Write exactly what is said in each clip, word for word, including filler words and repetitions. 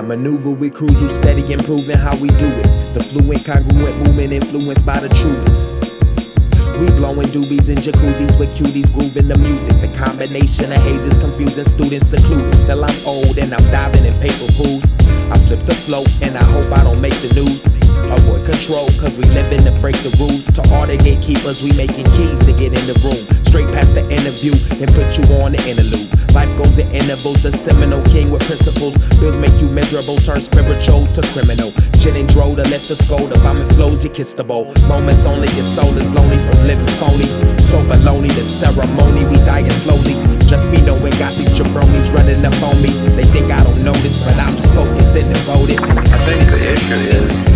I maneuver with crews who steady improving how we do it. The fluent, congruent movement influenced by the truest. We blowing doobies in jacuzzis with cuties grooving the music. The combination of hazes confusing students secluded. Till I'm old and I'm diving in paper pools. I flip the float and I hope I don't make the news. Avoid control cause we living to break the rules. To all the gatekeepers we making keys to get in the room. Straight past the interview and put you on the interlude. Life goes in intervals, the Seminole King with principles. Bills make you miserable, turn spiritual to criminal. Gin and dro to lift the scold. If I'm in flows, you kiss the bowl. Moments only, your soul is lonely from living phony. So baloney, the ceremony, we dying slowly. Just me knowing got these jabronis running up on me. They think I don't notice, but I'm just focused and devoted. I think the issue is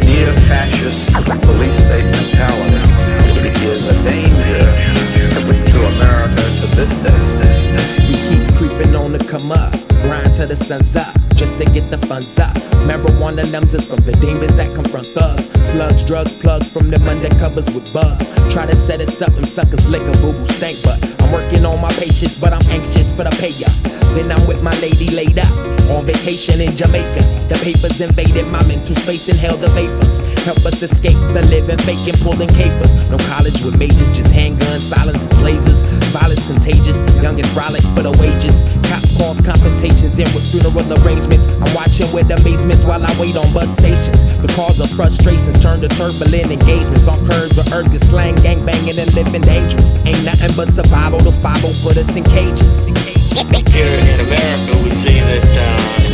neo-fascist police state mentality is a danger to America to this day. We keep creeping on the come up, grind till the sun's up, just to get the funds up. Marijuana numbs us from the demons that confront thugs. Slugs, drugs, plugs from them undercovers with bugs. Try to set us up and suckers lick a boo-boo stank, but I'm working on my patience, but I'm anxious for the payer. Then I'm with my lady laid up, on vacation in Jamaica. The papers invaded my mental space, inhale the vapors. Help us escape the living, faking, pulling capers. No college with majors, just handguns, silences, lasers. Violence contagious, young and brolic for the wages. Cops cause confrontations in with funeral arrangements. I'm watching with amazements while I wait on bus stations. The cause of frustrations turn to turbulent engagements. On curves with urban slang, gang banging and living dangerous. Ain't nothing but survival, the five oh put us in cages. Here in America we see that uh